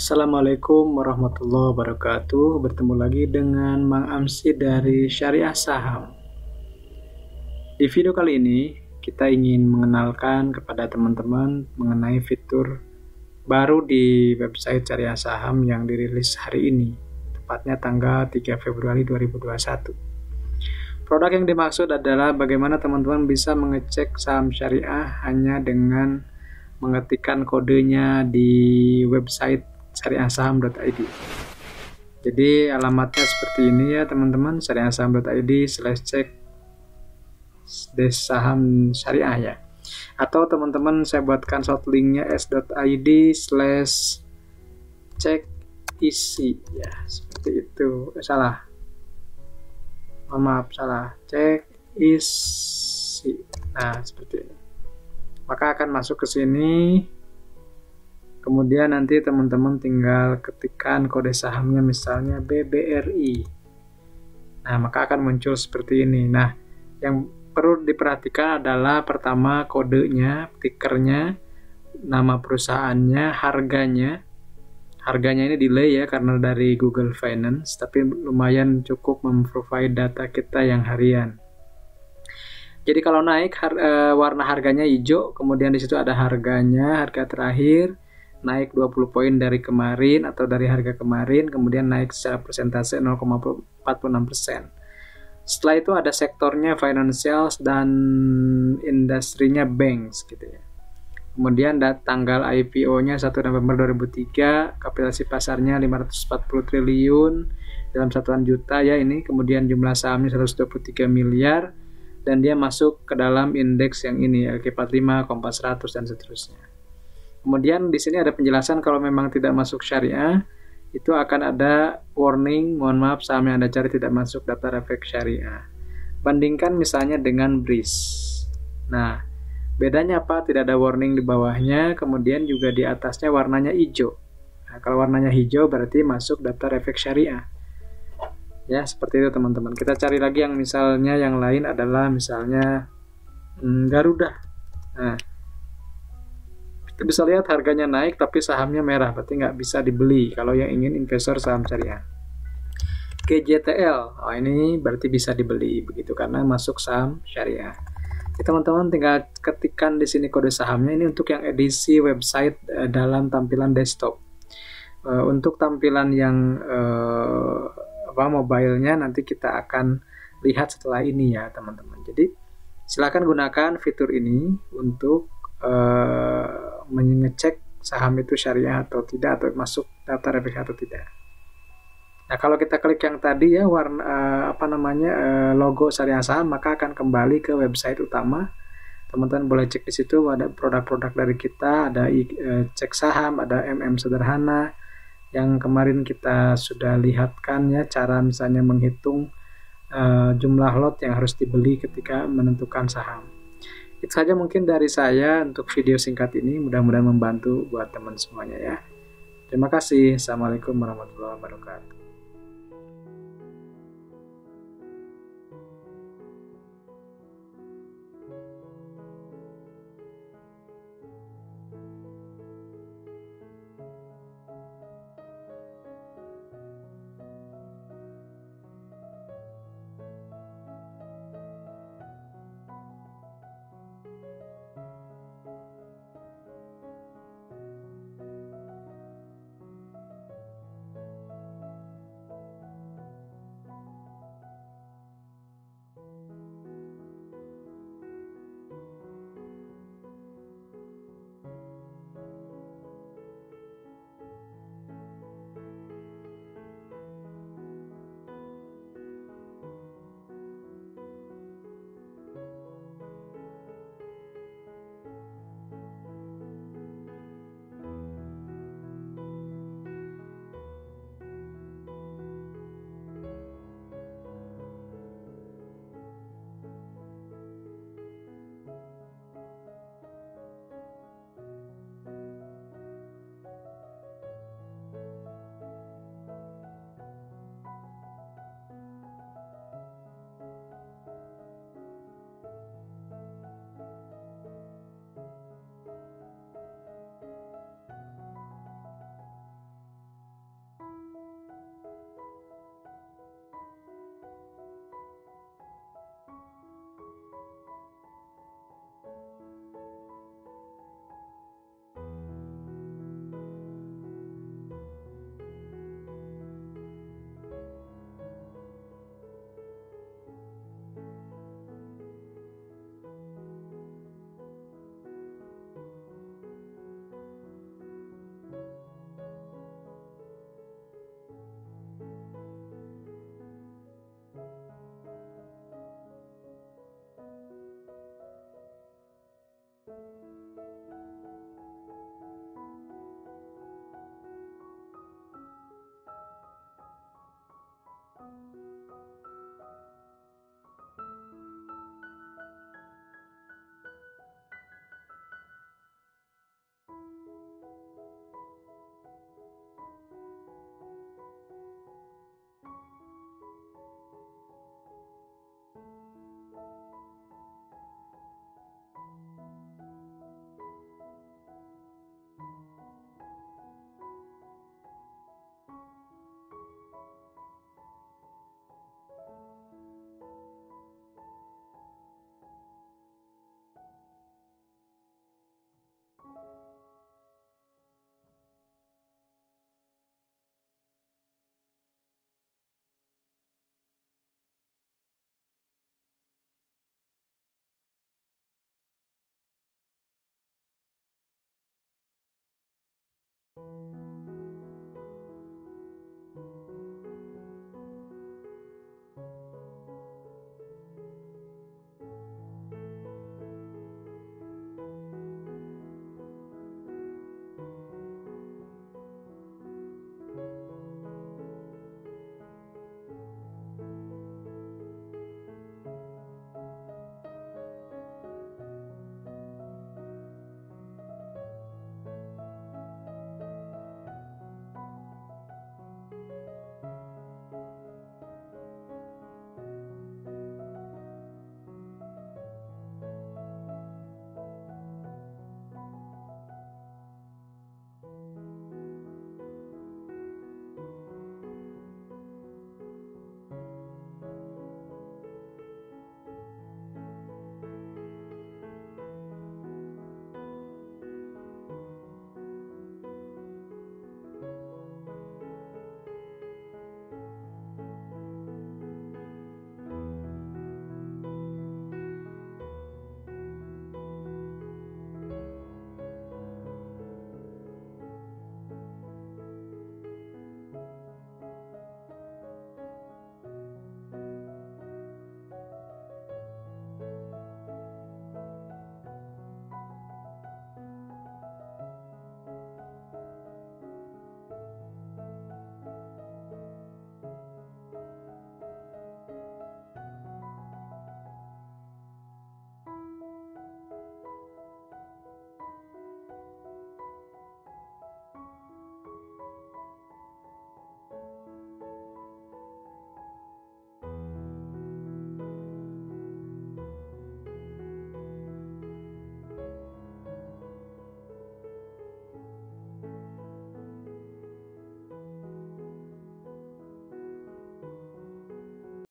Assalamualaikum warahmatullahi wabarakatuh. Bertemu lagi dengan Mang Amsi dari Syariah Saham. Di video kali ini kita ingin mengenalkan kepada teman-teman mengenai fitur baru di website Syariah Saham yang dirilis hari ini, tepatnya tanggal 3 Februari 2021. Produk yang dimaksud adalah bagaimana teman-teman bisa mengecek saham syariah hanya dengan mengetikkan kodenya di website syariahsaham.id. Jadi alamatnya seperti ini ya teman-teman, syariahsaham.id/cek-saham-syariah ya. Atau teman-teman saya buatkan short linknya s.id/cek-isi ya, seperti itu. Maaf salah, cek-isi. Nah seperti ini. Maka akan masuk ke sini, kemudian nanti teman-teman tinggal ketikkan kode sahamnya, misalnya BBRI. Nah, maka akan muncul seperti ini. Nah, yang perlu diperhatikan adalah pertama kodenya, tikernya, nama perusahaannya, harganya. Harganya ini delay ya karena dari Google Finance, tapi lumayan cukup memprovide data kita yang harian. Jadi kalau naik warna harganya hijau, kemudian di situ ada harganya, harga terakhir naik 20 poin dari kemarin atau dari harga kemarin, kemudian naik secara persentase 0,46%. Setelah itu ada sektornya financial dan industrinya banks gitu ya. Kemudian ada tanggal IPO-nya 1 November 2003, kapitalisasi pasarnya 540 triliun dalam satuan juta ya ini, kemudian jumlah sahamnya 123 miliar. Dan dia masuk ke dalam indeks yang ini, LQ45, Kompas 100, dan seterusnya. Kemudian di sini ada penjelasan kalau memang tidak masuk syariah, itu akan ada warning, mohon maaf saham yang Anda cari tidak masuk daftar efek syariah. Bandingkan misalnya dengan BRIS. Nah, bedanya apa? Tidak ada warning di bawahnya, kemudian juga di atasnya warnanya hijau. Nah, kalau warnanya hijau berarti masuk daftar efek syariah. Ya seperti itu teman-teman. Kita cari lagi yang misalnya yang lain adalah misalnya Garuda. Nah, kita bisa lihat harganya naik tapi sahamnya merah, berarti nggak bisa dibeli kalau yang ingin investor saham syariah. GJTL, oh ini berarti bisa dibeli begitu karena masuk saham syariah. Teman-teman tinggal ketikkan di sini kode sahamnya. Ini untuk yang edisi website dalam tampilan desktop. Untuk tampilan yang mobile-nya nanti kita akan lihat setelah ini ya teman-teman. Jadi silakan gunakan fitur ini untuk mengecek saham itu syariah atau tidak, atau masuk daftar efek atau tidak. Nah kalau kita klik yang tadi ya warna logo syariah saham, maka akan kembali ke website utama. Teman-teman boleh cek di situ ada produk-produk dari kita, ada cek saham, ada sederhana. Yang kemarin kita sudah lihatkan ya, cara misalnya menghitung jumlah lot yang harus dibeli ketika menentukan saham. Itu saja mungkin dari saya untuk video singkat ini, mudah-mudahan membantu buat teman semuanya ya. Terima kasih. Assalamualaikum warahmatullahi wabarakatuh.